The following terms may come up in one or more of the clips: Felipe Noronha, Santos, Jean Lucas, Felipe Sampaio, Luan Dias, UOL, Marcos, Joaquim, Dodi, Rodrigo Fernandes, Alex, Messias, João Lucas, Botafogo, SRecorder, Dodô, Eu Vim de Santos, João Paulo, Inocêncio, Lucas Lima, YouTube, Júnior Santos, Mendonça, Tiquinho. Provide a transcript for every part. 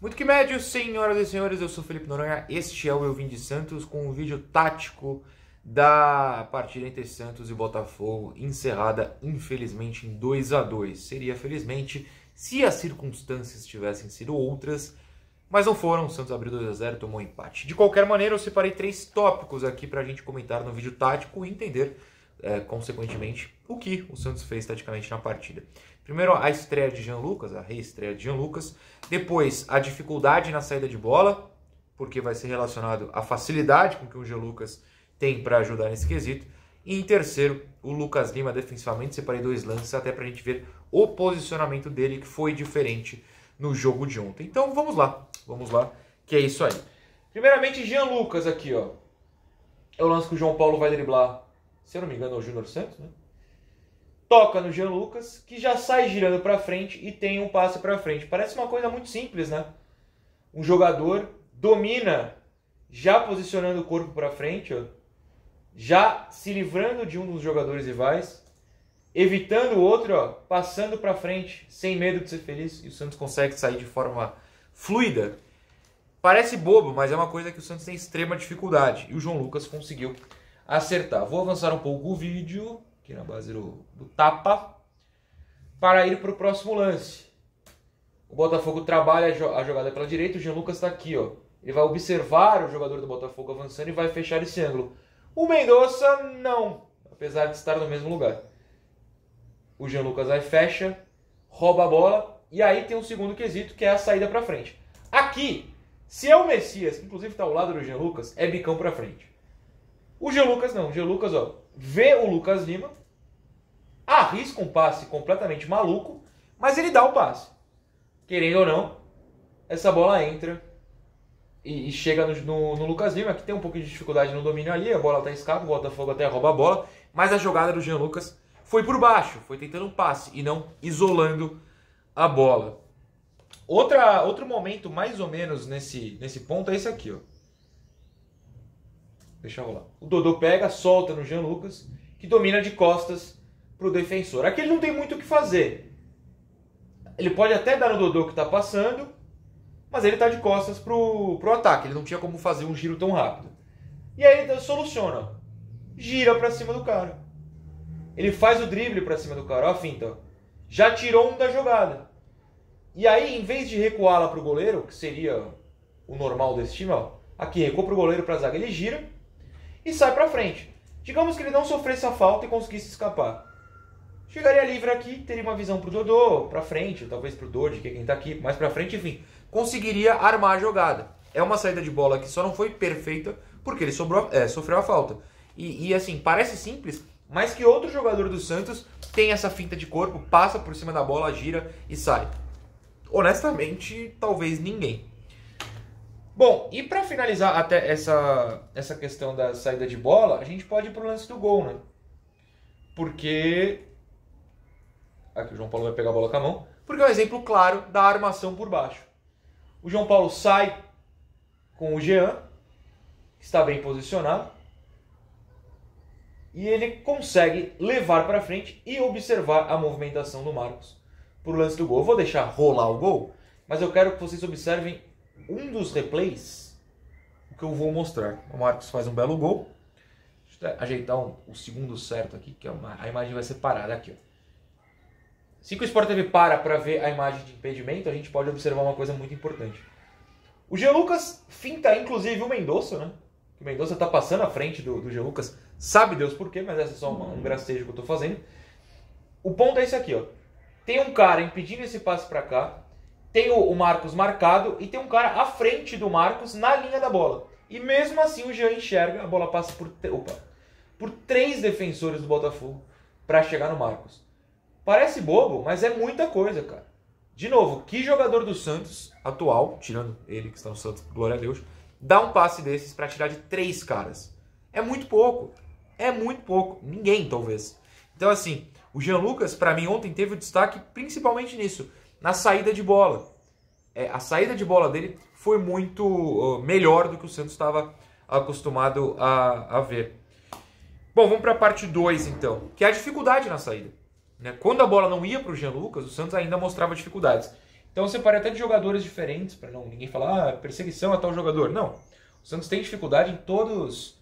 Muito que médio, senhoras e senhores, eu sou Felipe Noronha, este é o Eu Vim de Santos com um vídeo tático da partida entre Santos e Botafogo, encerrada infelizmente em 2 a 2. Seria felizmente se as circunstâncias tivessem sido outras, mas não foram, o Santos abriu 2 a 0, tomou um empate. De qualquer maneira, eu separei 3 tópicos aqui para a gente comentar no vídeo tático e entender, consequentemente, o que o Santos fez taticamente na partida. Primeiro, a estreia de Jean Lucas, a reestreia de Jean Lucas. Depois, a dificuldade na saída de bola, porque vai ser relacionado à facilidade com que o Jean Lucas tem para ajudar nesse quesito. E em terceiro, o Lucas Lima defensivamente. Separei 2 lances até para a gente ver o posicionamento dele, que foi diferente no jogo de ontem. Então vamos lá, que é isso aí. Primeiramente, Jean Lucas aqui, ó. É o lance que o João Paulo vai driblar, se eu não me engano, é o Júnior Santos, né? Toca no Jean Lucas, que já sai girando para frente e tem um passe para frente. Parece uma coisa muito simples, né? Um jogador domina, já posicionando o corpo para frente, ó, já se livrando de um dos jogadores rivais, evitando o outro, ó, passando para frente, sem medo de ser feliz, e o Santos consegue sair de forma fluida. Parece bobo, mas é uma coisa que o Santos tem extrema dificuldade, e o João Lucas conseguiu acertar. Vou avançar um pouco o vídeo, aqui na base do tapa, para ir para o próximo lance. O Botafogo trabalha a jogada pela direita, o Jean Lucas está aqui, ó. Ele vai observar o jogador do Botafogo avançando e vai fechar esse ângulo. O Mendonça, não, apesar de estar no mesmo lugar. O Jean Lucas vai, fecha, rouba a bola, e aí tem um segundo quesito, que é a saída para frente. Aqui, se é o Messias, que inclusive está ao lado do Jean Lucas, é bicão para frente. O Jean Lucas não, o Jean Lucas, ó, vê o Lucas Lima, arrisca um passe completamente maluco, mas ele dá o passe. Querendo ou não, essa bola entra e chega no Lucas Lima, que tem um pouco de dificuldade no domínio ali, a bola tá escapa, o Botafogo até rouba a bola, mas a jogada do Jean Lucas foi por baixo, foi tentando um passe e não isolando a bola. Outro momento mais ou menos nesse ponto é esse aqui, ó. Deixa rolar. O Dodô pega, solta no Jean Lucas, que domina de costas pro defensor. Aqui ele não tem muito o que fazer. Ele pode até dar no Dodô que tá passando, mas ele tá de costas pro ataque. Ele não tinha como fazer um giro tão rápido. E aí ele soluciona. Gira pra cima do cara. Ele faz o drible pra cima do cara, ó a finta, ó. Já tirou um da jogada. E aí, em vez de recuá-la pro goleiro, que seria o normal desse time, ó, aqui recua pro goleiro, pra zaga, ele gira e sai pra frente. Digamos que ele não sofresse a falta e conseguisse escapar. Chegaria livre aqui, teria uma visão pro Dodô, pra frente, talvez pro Dodi, que é quem tá aqui, mais pra frente, enfim. Conseguiria armar a jogada. É uma saída de bola que só não foi perfeita porque ele sofreu a falta. E assim, parece simples, mas que outro jogador do Santos tem essa finta de corpo, passa por cima da bola, gira e sai. Honestamente, talvez ninguém. Bom, e para finalizar até essa questão da saída de bola, a gente pode ir pro lance do gol, né? Porque... aqui o João Paulo vai pegar a bola com a mão. Porque é um exemplo claro da armação por baixo. O João Paulo sai com o Jean, que está bem posicionado. E ele consegue levar para frente e observar a movimentação do Marcos para o lance do gol. Eu vou deixar rolar o gol, mas eu quero que vocês observem um dos replays, o que eu vou mostrar. O Marcos faz um belo gol. Deixa eu ajeitar o segundo certo aqui, que a imagem vai ser parada aqui. Ó. Se o Sport TV para ver a imagem de impedimento, a gente pode observar uma coisa muito importante. O Jean Lucas finta, inclusive, o Mendonça, né? O Mendonça está passando à frente do Jean Lucas, sabe Deus por quê, mas essa é só um gracejo que eu estou fazendo. O ponto é esse aqui, ó. Tem um cara impedindo esse passe para cá, tem o Marcos marcado e tem um cara à frente do Marcos na linha da bola. E mesmo assim o Jean enxerga, a bola passa por 3 defensores do Botafogo para chegar no Marcos. Parece bobo, mas é muita coisa, cara. De novo, que jogador do Santos atual, tirando ele que está no Santos, glória a Deus, dá um passe desses para tirar de 3 caras? É muito pouco. É muito pouco. Ninguém, talvez. Então, assim, o Jean Lucas, para mim, ontem teve o destaque principalmente nisso, na saída de bola. A saída de bola dele foi muito melhor do que o Santos estava acostumado a ver. Bom, vamos para a parte 2, então, que é a dificuldade na saída. Quando a bola não ia para o Jean Lucas, o Santos ainda mostrava dificuldades. Então eu separei até de jogadores diferentes, para ninguém falar perseguição a tal jogador. Não, o Santos tem dificuldade em todas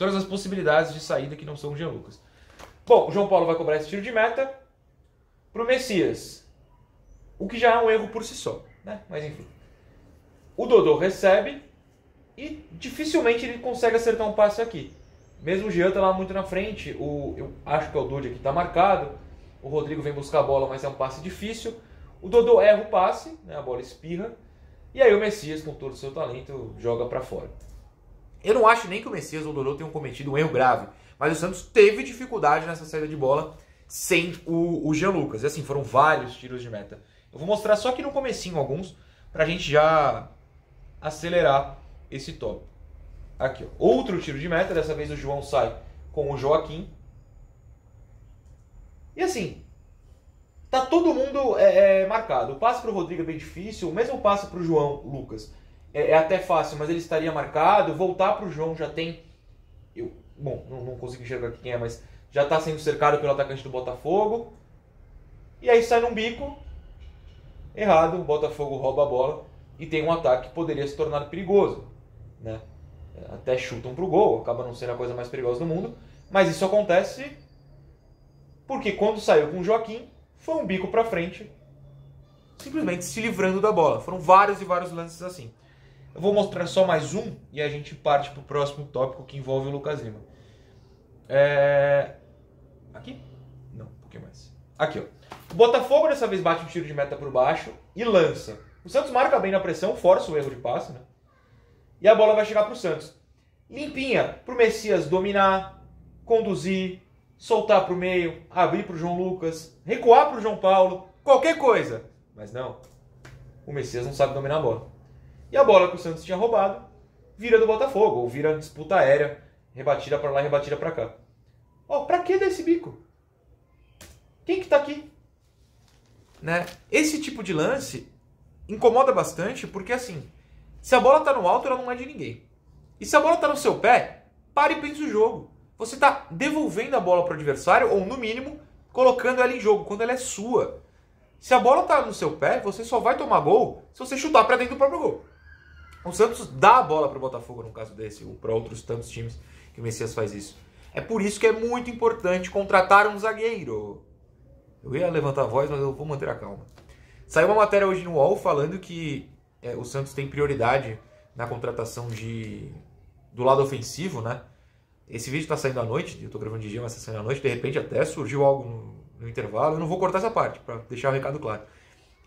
as possibilidades de saída que não são o Jean Lucas. Bom, o João Paulo vai cobrar esse tiro de meta para o Messias, o que já é um erro por si só, né? Mas enfim. O Dodô recebe e dificilmente ele consegue acertar um passe aqui. Mesmo o Jean tá lá muito na frente, eu acho que é o Dodi aqui tá marcado, o Rodrigo vem buscar a bola, mas é um passe difícil. O Dodô erra o passe, né, a bola espirra, e aí o Messias, com todo o seu talento, joga para fora. Eu não acho nem que o Messias ou o Dodô tenham cometido um erro grave, mas o Santos teve dificuldade nessa saída de bola sem o Jean Lucas. E assim, foram vários tiros de meta. Eu vou mostrar só aqui no comecinho alguns, pra gente já acelerar esse top. Aqui, ó. Outro tiro de meta, dessa vez o João sai com o Joaquim. E assim, tá todo mundo marcado. O passe pro Rodrigo é bem difícil, o mesmo passe pro João Lucas é até fácil, mas ele estaria marcado. Voltar pro João já tem... Bom, não consigo enxergar aqui quem é, mas já tá sendo cercado pelo atacante do Botafogo. E aí sai num bico errado, o Botafogo rouba a bola e tem um ataque que poderia se tornar perigoso, né? Até chutam pro gol, acaba não sendo a coisa mais perigosa do mundo, mas isso acontece porque quando saiu com o Joaquim, foi um bico pra frente, simplesmente se livrando da bola. Foram vários e vários lances assim. Eu vou mostrar só mais um e a gente parte pro próximo tópico que envolve o Lucas Lima. Aqui? Não, um pouquinho mais. Aqui, ó. O Botafogo dessa vez bate um tiro de meta por baixo e lança. O Santos marca bem na pressão, força o erro de passe, né? E a bola vai chegar pro Santos. Limpinha, pro Messias dominar, conduzir, soltar pro meio, abrir pro João Lucas, recuar pro João Paulo, qualquer coisa. Mas não, o Messias não sabe dominar a bola. E a bola que o Santos tinha roubado vira do Botafogo, ou vira disputa aérea, rebatida pra lá, rebatida pra cá. Ó, pra que dar esse bico? Quem que tá aqui? Né? Esse tipo de lance incomoda bastante porque, assim, se a bola tá no alto, ela não é de ninguém. E se a bola tá no seu pé, pare e pense o jogo. Você tá devolvendo a bola pro adversário, ou no mínimo, colocando ela em jogo, quando ela é sua. Se a bola tá no seu pé, você só vai tomar gol se você chutar pra dentro do próprio gol. O Santos dá a bola pro Botafogo, no caso desse, ou pra outros tantos times que o Messias faz isso. É por isso que é muito importante contratar um zagueiro. Eu ia levantar a voz, mas eu vou manter a calma. Saiu uma matéria hoje no UOL falando que o Santos tem prioridade na contratação do lado ofensivo, né? Esse vídeo tá saindo à noite, eu tô gravando de dia, mas tá saindo à noite. De repente até surgiu algo no intervalo. Eu não vou cortar essa parte, pra deixar o recado claro.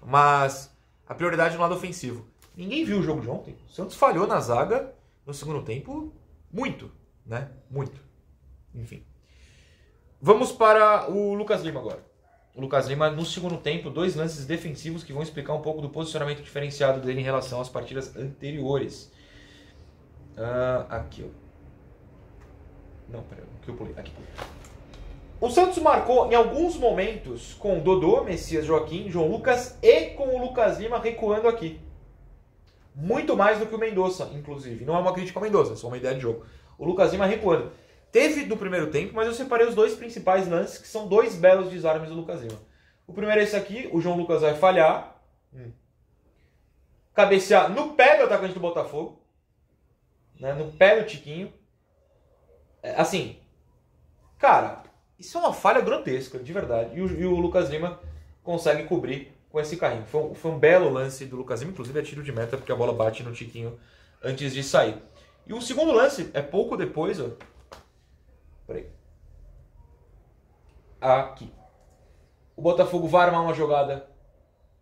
Mas a prioridade no lado ofensivo. Ninguém viu o jogo de ontem. O Santos falhou na zaga no segundo tempo muito, né? Muito. Enfim. Vamos para o Lucas Lima agora. O Lucas Lima, no segundo tempo, dois lances defensivos que vão explicar um pouco do posicionamento diferenciado dele em relação às partidas anteriores. Aqui, ó. Não, peraí, que eu pulei. Aqui. O Santos marcou em alguns momentos com o Dodô, Messias, Joaquim, João Lucas e com o Lucas Lima recuando aqui. Muito mais do que o Mendonça, inclusive. Não é uma crítica ao Mendonça, é só uma ideia de jogo. O Lucas Lima recuando. Teve do primeiro tempo, mas eu separei os dois principais lances, que são dois belos desarmes do Lucas Lima. O primeiro é esse aqui, o João Lucas vai falhar. Cabecear no pé do atacante do Botafogo. Né, no pé do Tiquinho. Assim, cara, isso é uma falha grotesca, de verdade. E o Lucas Lima consegue cobrir com esse carrinho. Foi um belo lance do Lucas Lima, inclusive é tiro de meta, porque a bola bate no Tiquinho antes de sair. E o segundo lance é pouco depois, ó. Peraí. Aqui. O Botafogo vai armar uma jogada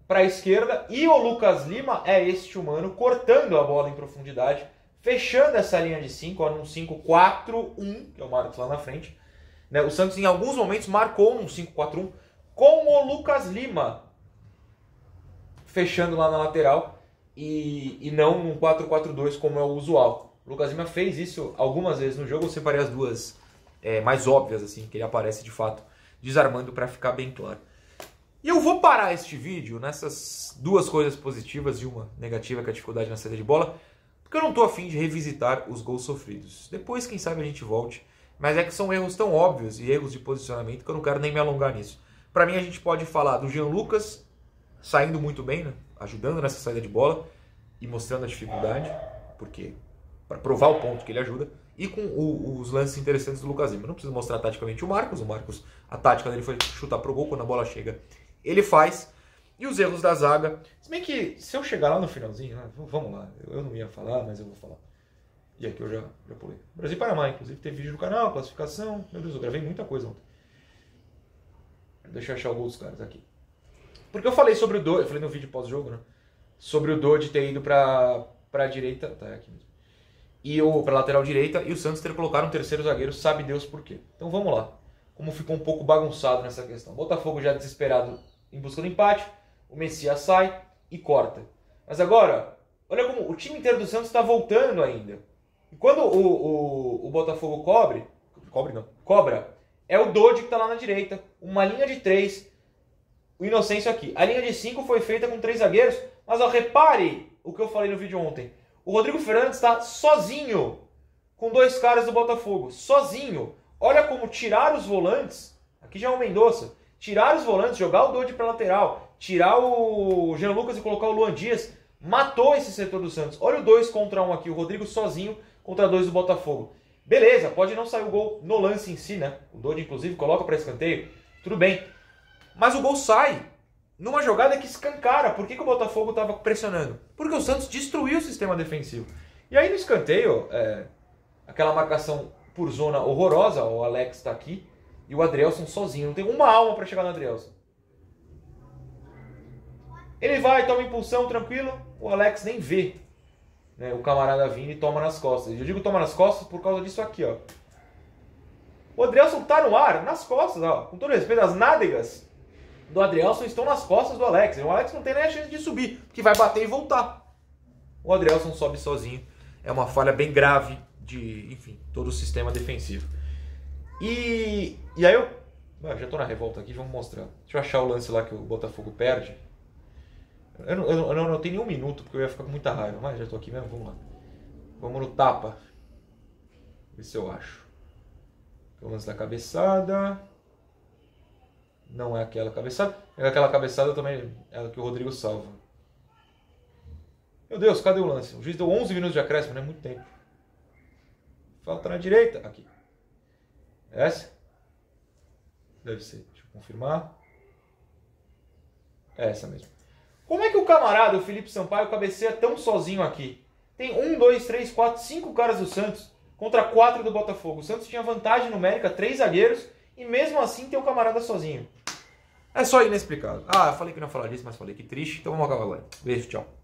para a esquerda e o Lucas Lima é este humano cortando a bola em profundidade, fechando essa linha de 5, num 5-4-1, que é o Marcos lá na frente. Né? O Santos em alguns momentos marcou num 5-4-1 com o Lucas Lima fechando lá na lateral e não num 4-4-2 como é o usual. O Lucas Lima fez isso algumas vezes no jogo, eu separei as duas mais óbvias, assim, que ele aparece de fato desarmando para ficar bem claro. E eu vou parar este vídeo nessas duas coisas positivas e uma negativa, que é a dificuldade na saída de bola, porque eu não estou a fim de revisitar os gols sofridos. Depois, quem sabe, a gente volte, mas é que são erros tão óbvios e erros de posicionamento que eu não quero nem me alongar nisso. Para mim, a gente pode falar do Jean Lucas saindo muito bem, né? ajudando nessa saída de bola e mostrando a dificuldade, porque para provar o ponto que ele ajuda, e com os lances interessantes do Lucas Lima. Não preciso mostrar taticamente o Marcos, a tática dele foi chutar pro gol, quando a bola chega, ele faz. E os erros da zaga, se bem que se eu chegar lá no finalzinho, né, vamos lá, eu não ia falar, mas eu vou falar. E aqui eu já pulei. Brasil e Panamá, inclusive, teve vídeo no canal, classificação, meu Deus, eu gravei muita coisa ontem. Deixa eu achar o gol dos caras aqui. Porque eu falei sobre o Dodi, eu falei no vídeo pós-jogo, né? Sobre o Dodi ter ido pra direita, tá, é aqui mesmo. E eu, pra lateral direita, e o Santos ter colocado um terceiro zagueiro, sabe Deus por quê. Então vamos lá, como ficou um pouco bagunçado nessa questão. Botafogo já desesperado em busca do empate, o Messias sai e corta. Mas agora, olha como o time inteiro do Santos está voltando ainda. E quando o Botafogo cobra, é o Dodi que está lá na direita, uma linha de 3, o Inocêncio aqui. A linha de 5 foi feita com 3 zagueiros, mas ó, repare o que eu falei no vídeo ontem. O Rodrigo Fernandes está sozinho com 2 caras do Botafogo, sozinho. Olha como tirar os volantes, aqui já é o Mendonça, tirar os volantes, jogar o Dodi para lateral, tirar o Jean Lucas e colocar o Luan Dias, matou esse setor do Santos. Olha o 2 contra 1 aqui, o Rodrigo sozinho contra 2 do Botafogo. Beleza, pode não sair o gol no lance em si, né? O Dodi, inclusive, coloca para escanteio, tudo bem. Mas o gol sai numa jogada que escancara. Por que o Botafogo estava pressionando? Porque o Santos destruiu o sistema defensivo. E aí no escanteio, aquela marcação por zona horrorosa, o Alex está aqui, e o Adrielson sozinho. Não tem uma alma para chegar no Adrielson. Ele vai, toma impulsão, tranquilo. O Alex nem vê, né, o camarada vindo e toma nas costas. Eu digo toma nas costas por causa disso aqui, ó. O Adrielson tá no ar, nas costas, ó. Com todo respeito, as nádegas do Adrielson estão nas costas do Alex. O Alex não tem nem a chance de subir, porque vai bater e voltar. O Adrielson sobe sozinho. É uma falha bem grave de, enfim, todo o sistema defensivo. E aí eu já tô na revolta aqui, vamos mostrar. Deixa eu achar o lance lá que o Botafogo perde. Eu não anotei nem um minuto, porque eu ia ficar com muita raiva, mas já tô aqui mesmo, vamos lá. Vamos no tapa. Ver se eu acho. O lance da cabeçada. Não é aquela cabeçada. É aquela cabeçada também, é que o Rodrigo salva. Meu Deus, cadê o lance? O juiz deu 11 minutos de acréscimo, não é muito tempo. Falta na direita. Aqui. Essa? Deve ser. Deixa eu confirmar. É essa mesmo. Como é que o camarada, o Felipe Sampaio, cabeceia tão sozinho aqui? Tem 1, 2, 3, 4, 5 caras do Santos contra 4 do Botafogo. O Santos tinha vantagem numérica, 3 zagueiros, e mesmo assim tem o camarada sozinho. É só inexplicável. Ah, eu falei que não ia falar disso, mas falei, que triste. Então vamos acabar agora. Beijo, tchau.